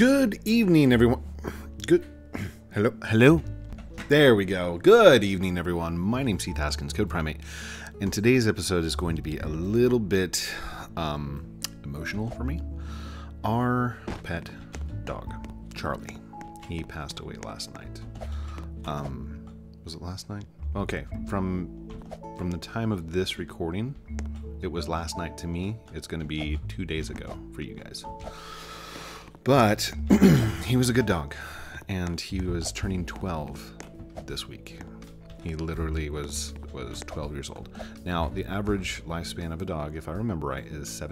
Good evening, everyone. Good. Hello. Hello. There we go. Good evening, everyone. My name's Heath Haskins, Code Primate, and today's episode is going to be a little bit emotional for me. Our pet dog, Charlie, he passed away last night. Was it last night? Okay, from the time of this recording, it was last night to me. It's going to be 2 days ago for you guys. But he was a good dog, and he was turning 12 this week. He literally was 12 years old. Now, the average lifespan of a dog, if I remember right, is 6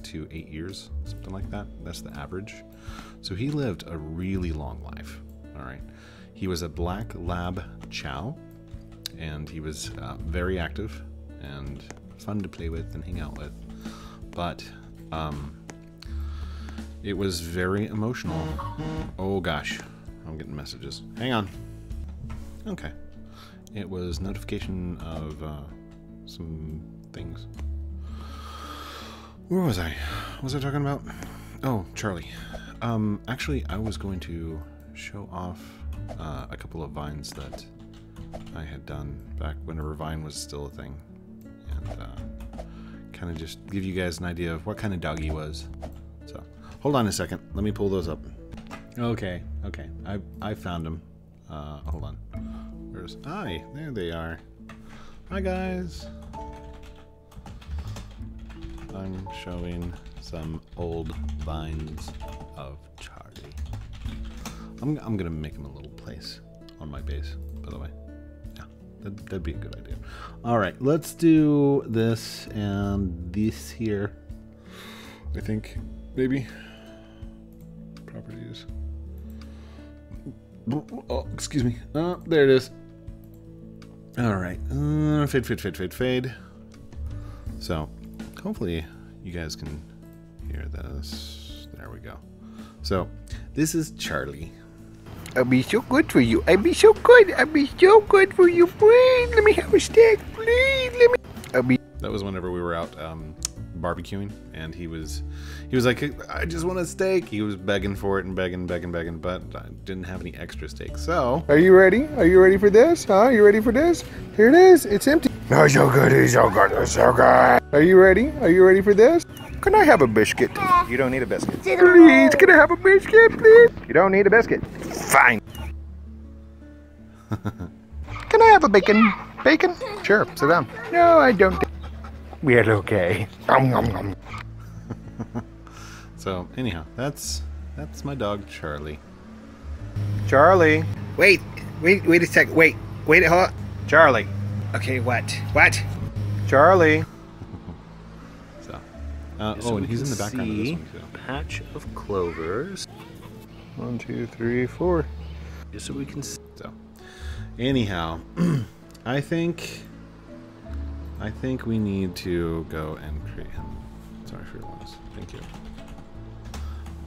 to 8 years, something like that. That's the average. So he lived a really long life. All right. He was a black lab chow, and he was very active and fun to play with and hang out with. But it was very emotional. Oh gosh, I'm getting messages. Hang on. Okay. It was notification of some things. Where was I? What was I talking about? Oh, Charlie. Actually, I was going to show off a couple of vines that I had done back whenever Vine was still a thing. And kind of just give you guys an idea of what kind of dog he was. So, hold on a second. Let me pull those up. Okay, okay. I found them. Hold on. Where's... Hi, there they are. Hi, guys. I'm showing some old vines of Charlie. I'm going to make him a little place on my base, by the way. Yeah, that'd be a good idea. All right, let's do this and this here. I think... Maybe properties. Oh, excuse me. Oh, there it is. All right. Fade, fade, fade, fade, fade. So, hopefully, you guys can hear this. There we go. So, this is Charlie. I'll be so good for you. I'll be so good. I'll be so good for you. Please, let me have a snack. Please, let me. I'll be. That was whenever we were out. Barbecuing, and he was like, I just want a steak. He was begging for it and begging, but I didn't have any extra steak. So, are you ready? Are you ready for this? Huh? Are you ready for this? Here it is. It's empty. No, it's so good. It's so good. It's so good. Are you ready? Are you ready for this? Can I have a biscuit? You don't need a biscuit. Please, can I have a biscuit, please? You don't need a biscuit. Fine. Can I have a bacon? Yeah. Bacon? Sure. Sit down. No, I don't. We're okay. Nom, nom, nom. So anyhow, that's my dog Charlie. Charlie. Wait a sec. Wait, hold on. Charlie. Okay, what? Charlie. So, so and he's in the background of this one too. Patch of clovers. 1, 2, 3, 4. Just so we can. So, anyhow, I think we need to go and create him. Sorry for your loss. Thank you.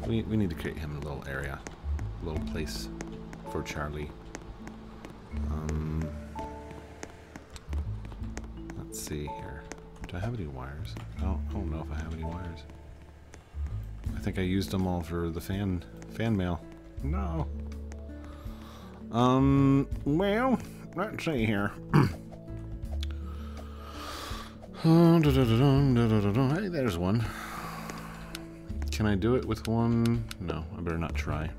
We need to create him a little area, a little place for Charlie. Let's see here. Do I have any wires? I don't know if I have any wires. I think I used them all for the fan mail. No. Well, let's see here. Hey, there's one. Can I do it with one? No, I better not try.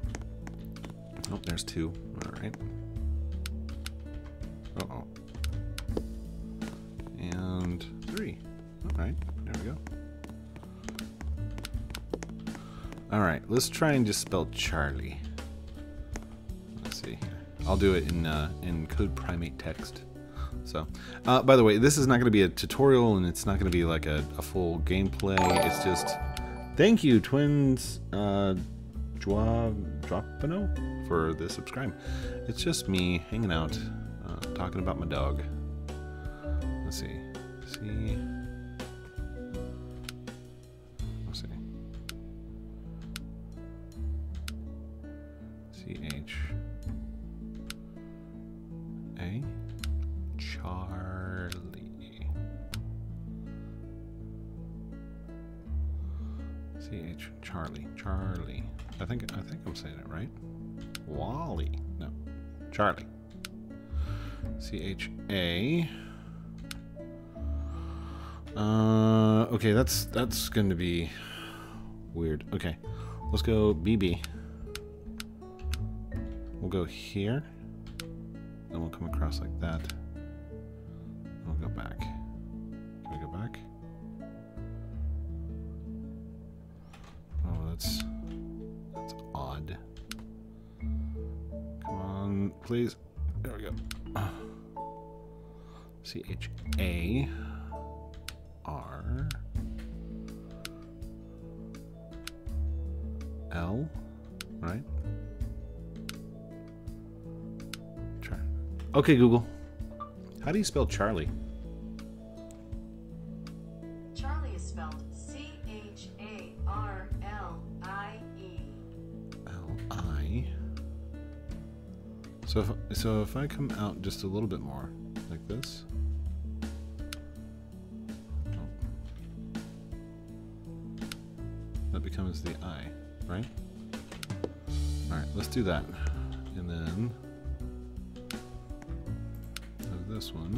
Oh, there's two. All right. Uh-oh. And 3. All right, there we go. All right, let's try and just spell Charlie. Let's see. I'll do it in Code Primate text. So, by the way, this is not going to be a tutorial, and it's not going to be like a full gameplay. It's just, thank you, Twins Dropino, for the subscribe. It's just me hanging out, talking about my dog. Let's see. Let's see. C-H. A. Charlie. C C-H, Charlie, Charlie. I think I'm saying it right. Wally, no, Charlie. C-H-A. Okay, that's going to be weird. Okay, let's go BB. We'll go here, and we'll come across like that. We'll go back. Can we go back? Oh, that's odd. Come on, please. There we go. C-H-A-R-L, right? Okay, Google. How do you spell Charlie? Charlie is spelled C-H-A-R-L-I-E. L-I. So if I come out just a little bit more, like this. Oh. That becomes the I, right? All right, let's do that. And then this one.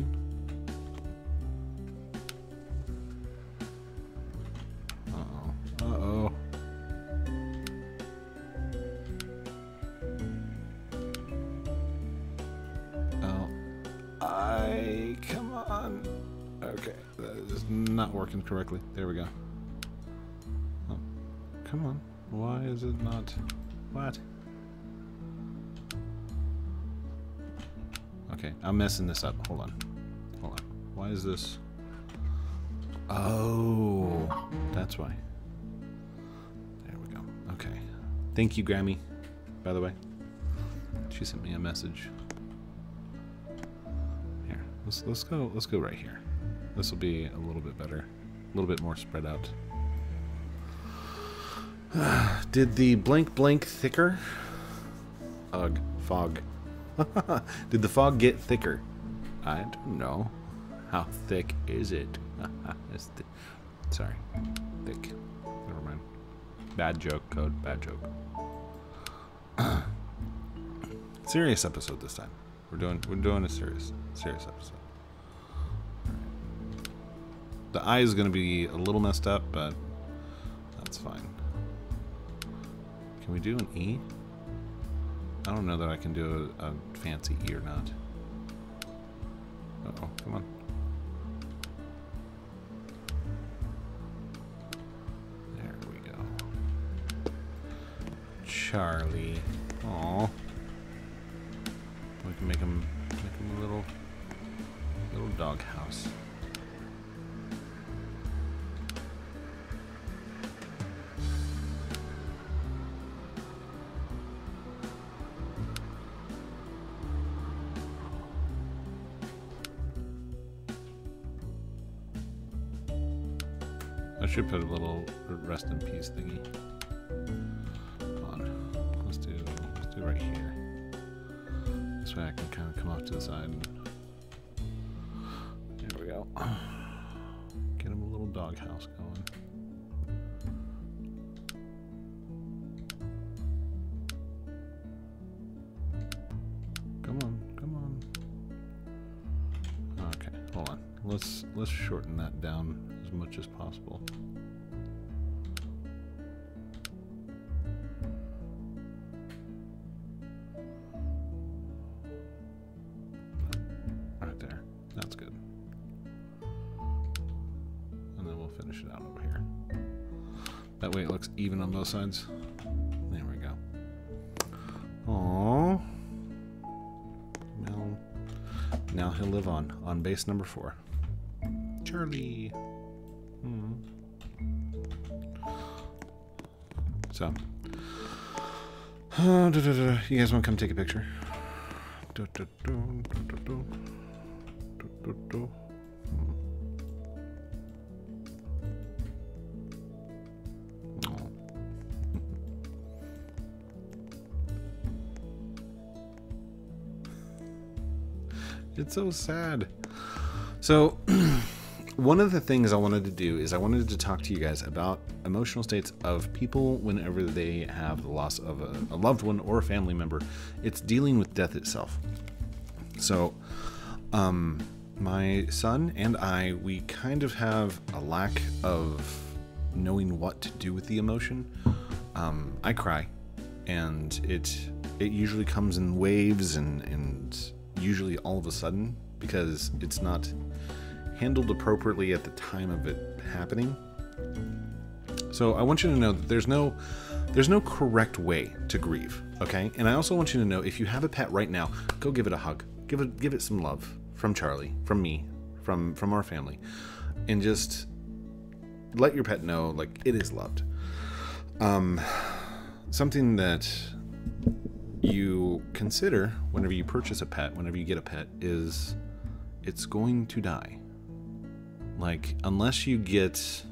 Uh-oh. Uh-oh. L-I, come on. Okay, that is not working correctly. There we go. Oh, come on. Why is it not? What? Okay, I'm messing this up. Hold on. Why is this? Oh, that's why. There we go. Okay. Thank you, Grammy, by the way. She sent me a message. Here, let's go right here. This will be a little bit better, a little bit more spread out. Did the blank blank thicker? Ugh, fog. Did the fog get thicker? I don't know. How thick is it? Sorry. Thick. Never mind. Bad joke, Code. Bad joke. Serious episode this time. We're doing a serious episode. The eye is going to be a little messed up, but that's fine. Can we do an E? I don't know that I can do a fancy E or not. Uh-oh, come on. There we go. Charlie. Aw. We can make him a little dog house. Should put a little rest in peace thingy. Come on, let's do right here. This way I can kind of come off to the side. There we go. Get him a little doghouse going. Come on. Okay, hold on. Let's shorten that down as much as possible. Right there. That's good. And then we'll finish it out over here. That way it looks even on both sides. There we go. Aww. Now he'll live on base number 4. Charlie. So, you guys want to come take a picture? It's so sad. So, One of the things I wanted to do is I wanted to talk to you guys about emotional states of people whenever they have the loss of a loved one or a family member. It's dealing with death itself. So my son and I, we kind of have a lack of knowing what to do with the emotion. I cry, and it usually comes in waves and usually all of a sudden, because it's not handled appropriately at the time of it happening. So I want you to know that there's no correct way to grieve, okay? And I also want you to know, if you have a pet right now, go give it a hug. Give it some love from Charlie, from me, from our family. And just let your pet know, like, it is loved. Something that you consider whenever you purchase a pet, whenever you get a pet, is it's going to die. Like, unless you get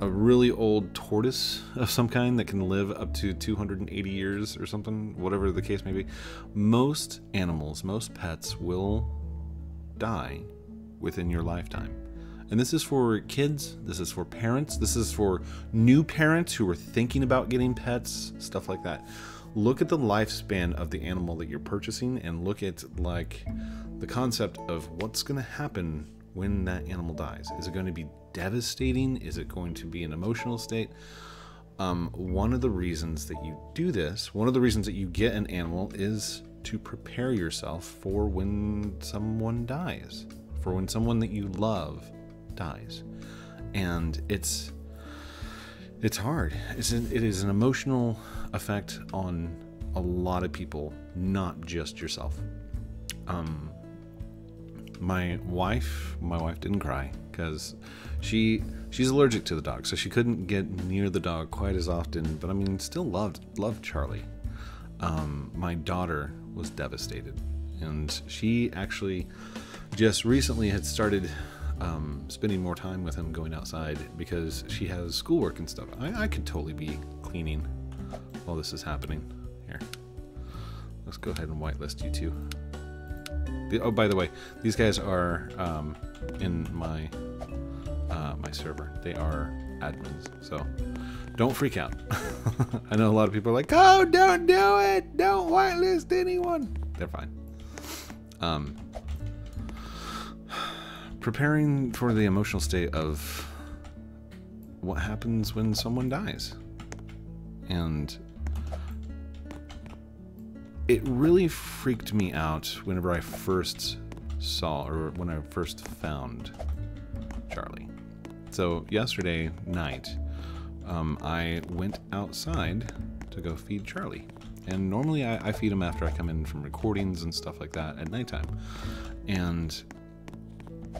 a really old tortoise of some kind that can live up to 280 years or something, whatever the case may be, most animals, most pets will die within your lifetime. And this is for kids, this is for parents, this is for new parents who are thinking about getting pets, stuff like that. Look at the lifespan of the animal that you're purchasing, and look at, like, the concept of what's going to happen when that animal dies. Is it going to be devastating? Is it going to be an emotional state? One of the reasons that you do this, one of the reasons that you get an animal, is to prepare yourself for when someone dies, for when someone that you love dies. And it's hard. It is an emotional effect on a lot of people, not just yourself. My wife didn't cry because she's allergic to the dog, so she couldn't get near the dog quite as often, but I mean, still loved Charlie. My daughter was devastated, and she actually just recently had started spending more time with him, going outside, because she has schoolwork and stuff. I could totally be cleaning while this is happening. Here, let's go ahead and whitelist you two. Oh, by the way, these guys are in my my server. They are admins, so don't freak out. I know a lot of people are like, "Oh, don't do it! Don't whitelist anyone." They're fine. Preparing for the emotional state of what happens when someone dies, and it really freaked me out whenever I first saw, or when I first found Charlie. So yesterday night, I went outside to go feed Charlie. And normally I feed him after I come in from recordings and stuff like that at nighttime. And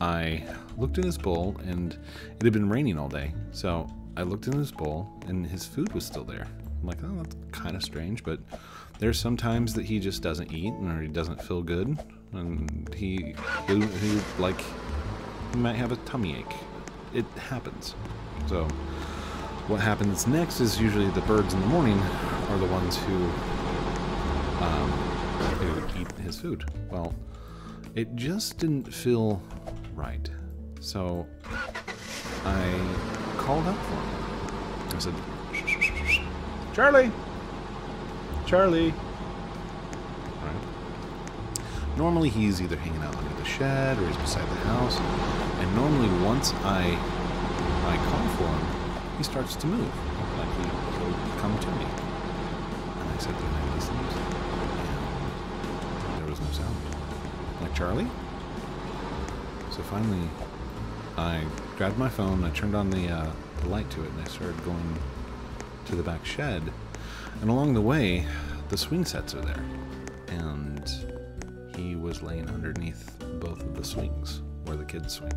I looked in his bowl, and it had been raining all day. So I looked in his bowl, and his food was still there. I'm like, oh, that's kind of strange, but there's sometimes that he just doesn't eat, or he doesn't feel good, and he like, he might have a tummy ache. It happens. So what happens next is usually the birds in the morning are the ones who eat his food. Well, it just didn't feel right. So I called up for him. I said, "Charlie! Charlie!" All right. Normally he's either hanging out under the shed or he's beside the house, and normally once I call for him, he starts to move, like he'll come to me. And I said, "Can I listen?" And there was no sound. Like, "Charlie?" So finally, I grabbed my phone, I turned on the light to it, and I started going to the back shed. And along the way, the swing sets are there, and he was laying underneath both of the swings where the kids swing.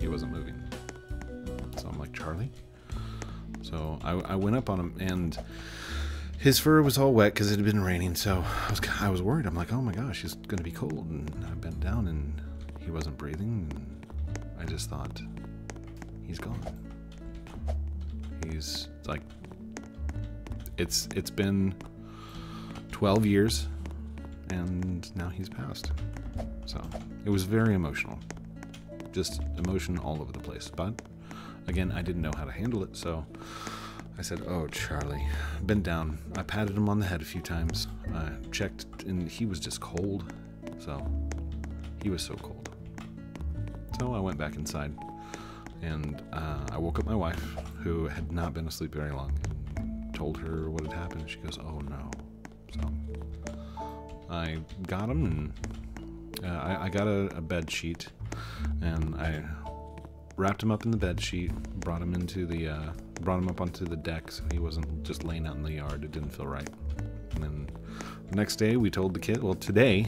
He wasn't moving. So I'm like, "Charlie?" So I went up on him, and his fur was all wet because it had been raining. So I was worried. I'm like, "Oh my gosh, he's gonna be cold." And I bent down, and he wasn't breathing. And I just thought, he's gone. He's like, it's been 12 years, and now he's passed. So it was very emotional. just emotion all over the place. But again, I didn't know how to handle it, so I said, "Oh, Charlie." Bent down. I patted him on the head a few times. I checked, and he was just cold. So he was so cold. So I went back inside, and I woke up my wife, who had not been asleep very long, and told her what had happened. She goes, "Oh no." So I got him, and I got a bed sheet, and I wrapped him up in the bed sheet, brought him into the brought him up onto the deck so he wasn't just laying out in the yard. It didn't feel right. And then the next day we told the kid, well, today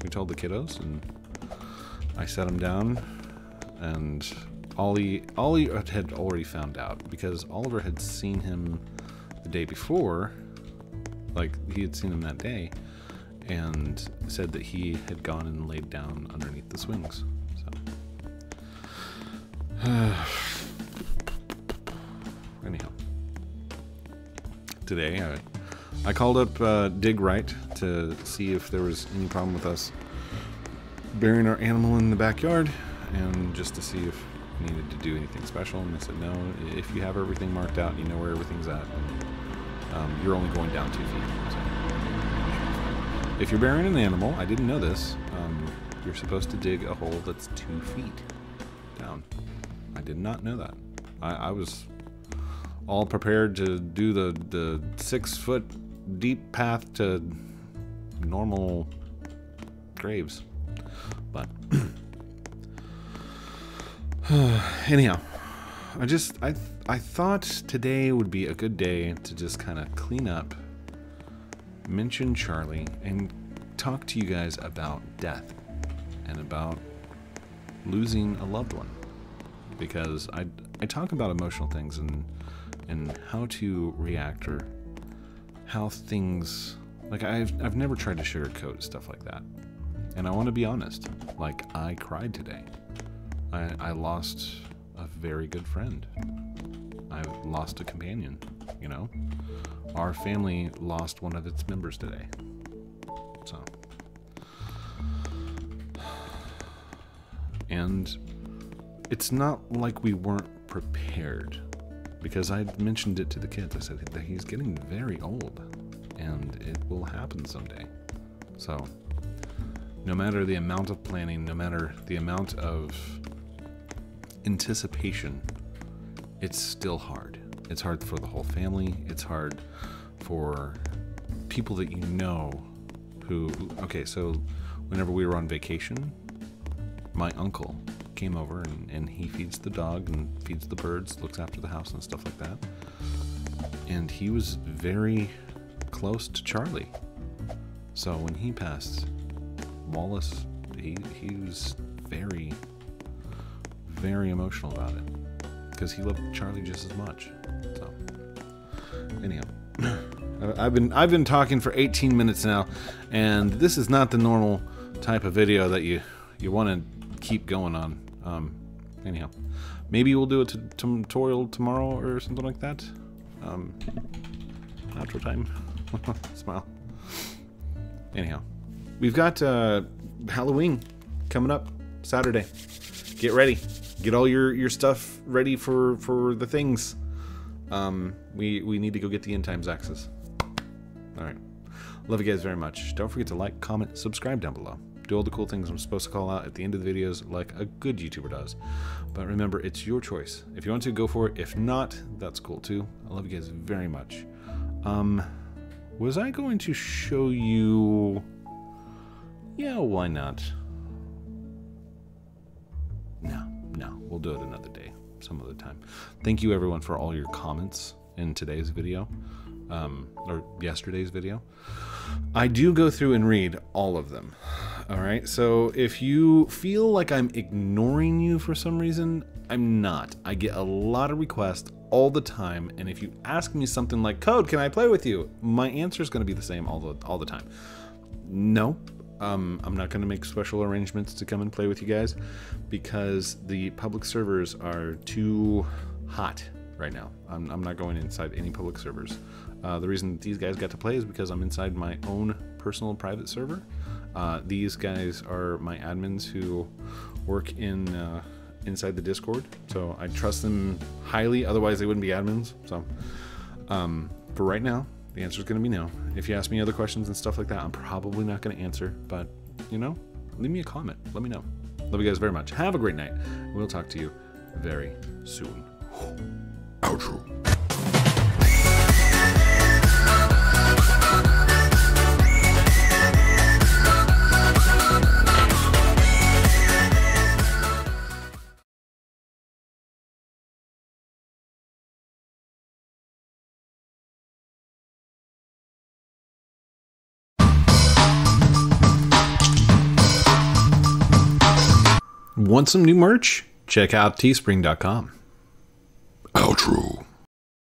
we told the kiddos, and I set him down, and Ollie had already found out, because Oliver had seen him the day before, like he had seen him that day, and said that he had gone and laid down underneath the swings. So anyhow, today I called up Dig Wright to see if there was any problem with us burying our animal in the backyard, and just to see if we needed to do anything special. And they said, no, if you have everything marked out and you know where everything's at, you're only going down 2 feet. So if you're burying an animal, I didn't know this, you're supposed to dig a hole that's 2 feet down. I did not know that. I was all prepared to do the 6-foot deep path to normal graves. But anyhow, I thought today would be a good day to just kind of clean up, mention Charlie, and talk to you guys about death and about losing a loved one, because I talk about emotional things and how to react, or how things, like I've never tried to sugarcoat stuff like that. And I want to be honest, like I cried today. I lost a very good friend. I've lost a companion, you know? Our family lost one of its members today. So. And it's not like we weren't prepared, because I mentioned it to the kids. I said that he's getting very old, and it will happen someday. So, no matter the amount of planning, no matter the amount of anticipation, it's still hard. It's hard for the whole family. It's hard for people that you know who... Okay, so whenever we were on vacation, my uncle came over, and he feeds the dog and feeds the birds, looks after the house and stuff like that. And he was very close to Charlie. So when he passed, Wallace, he was very, very emotional about it, because he loved Charlie just as much. So, anyhow, I've been talking for 18 minutes now, and this is not the normal type of video that you want to keep going on. Anyhow, maybe we'll do a tutorial tomorrow or something like that. Outro time. Smile. Anyhow, we've got Halloween coming up Saturday. Get ready. Get all your stuff ready for the things. We need to go get the end times axes. All right. Love you guys very much. Don't forget to like, comment, subscribe down below. Do all the cool things I'm supposed to call out at the end of the videos like a good YouTuber does. But remember, it's your choice. If you want to, go for it. If not, that's cool too. I love you guys very much. Was I going to show you... Yeah, why not? No, we'll do it another day, some other time. Thank you everyone for all your comments in today's video, or yesterday's video. I do go through and read all of them. All right, so if you feel like I'm ignoring you for some reason, I'm not. I get a lot of requests all the time, and if you ask me something like, Code, can I play with you? My answer is gonna be the same all the time. No. I'm not going to make special arrangements to come and play with you guys, because the public servers are too hot right now. I'm not going inside any public servers. The reason that these guys got to play is because I'm inside my own personal private server. These guys are my admins who work in inside the Discord. So I trust them highly, otherwise they wouldn't be admins. So for right now, the answer is going to be no. If you ask me other questions and stuff like that, I'm probably not going to answer. But, you know, leave me a comment. Let me know. Love you guys very much. Have a great night. We'll talk to you very soon. Outro. Want some new merch? Check out teespring.com. Outro.